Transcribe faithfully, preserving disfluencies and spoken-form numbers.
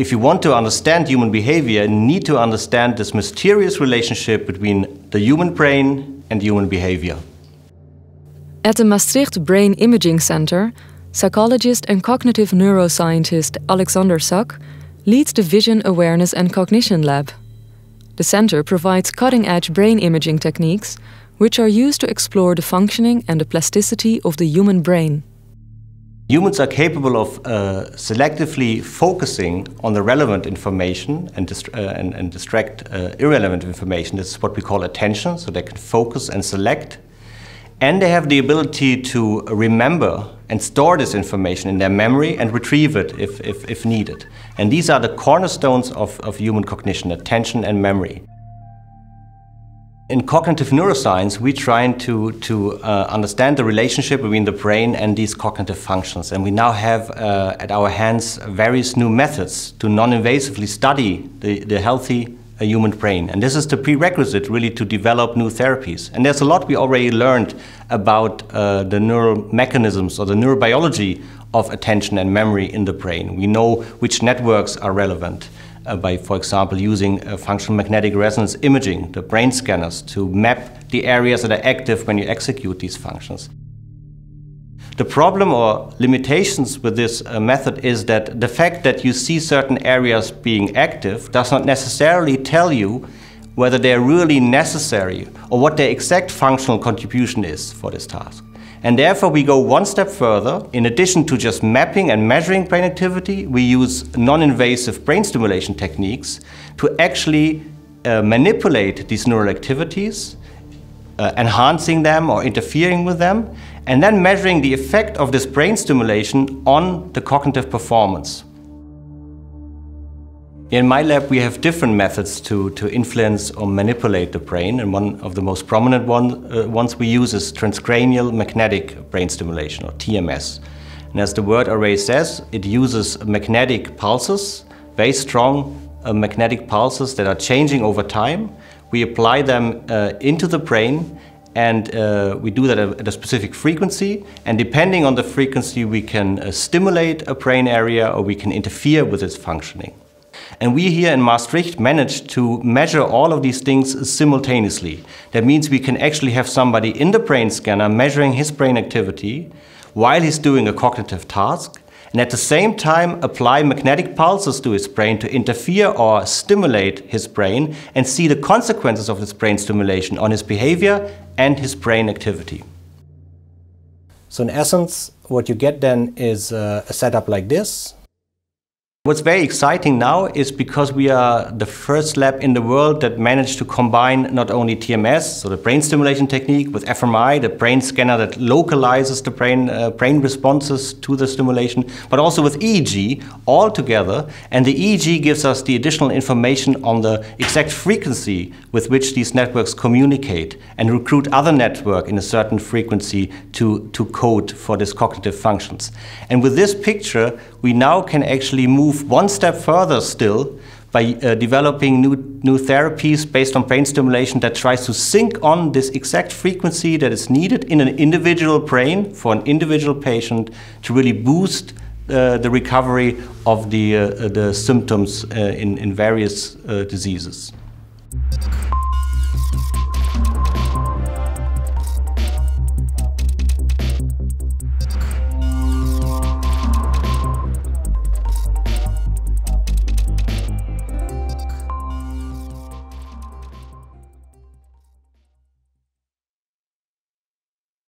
if you want to understand human behavior, you need to understand this mysterious relationship between the human brain and human behavior. At the Maastricht Brain Imaging Centre, psychologist and cognitive neuroscientist Alexander Sack leads the Vision, Awareness and Cognition Lab. The centre provides cutting-edge brain imaging techniques which are used to explore the functioning and the plasticity of the human brain. Humans are capable of uh, selectively focusing on the relevant information and, dist uh, and, and distract uh, irrelevant information. This is what we call attention, so they can focus and select. And they have the ability to remember and store this information in their memory and retrieve it if, if, if needed. And these are the cornerstones of, of human cognition, attention and memory. In cognitive neuroscience, we're trying to, to uh, understand the relationship between the brain and these cognitive functions. And we now have uh, at our hands various new methods to non-invasively study the, the healthy uh, human brain. And this is the prerequisite, really, to develop new therapies. And there's a lot we already learned about uh, the neural mechanisms or the neurobiology of attention and memory in the brain. We know which networks are relevant. Uh, by, for example, using uh, functional magnetic resonance imaging, the brain scanners, to map the areas that are active when you execute these functions. The problem or limitations with this uh, method is that the fact that you see certain areas being active does not necessarily tell you whether they're really necessary or what their exact functional contribution is for this task. And therefore, we go one step further. In addition to just mapping and measuring brain activity, we use non-invasive brain stimulation techniques to actually uh, manipulate these neural activities, uh, enhancing them or interfering with them, and then measuring the effect of this brain stimulation on the cognitive performance. In my lab, we have different methods to, to influence or manipulate the brain, and one of the most prominent one, uh, ones we use is transcranial magnetic brain stimulation, or T M S. And as the word array says, it uses magnetic pulses, very strong uh, magnetic pulses that are changing over time. We apply them uh, into the brain, and uh, we do that at a specific frequency, and depending on the frequency, we can uh, stimulate a brain area or we can interfere with its functioning. And we here in Maastricht managed to measure all of these things simultaneously. That means we can actually have somebody in the brain scanner measuring his brain activity while he's doing a cognitive task, and at the same time apply magnetic pulses to his brain to interfere or stimulate his brain and see the consequences of this brain stimulation on his behavior and his brain activity. So in essence, what you get then is uh, a setup like this. What's very exciting now is because we are the first lab in the world that managed to combine not only T M S, so the brain stimulation technique, with f M R I, the brain scanner that localizes the brain, uh, brain responses to the stimulation, but also with E E G all together. And the E E G gives us the additional information on the exact frequency with which these networks communicate and recruit other network in a certain frequency to, to code for these cognitive functions. And with this picture, we now can actually move one step further still by uh, developing new, new therapies based on brain stimulation that tries to sync on this exact frequency that is needed in an individual brain for an individual patient to really boost uh, the recovery of the, uh, the symptoms uh, in, in various uh, diseases.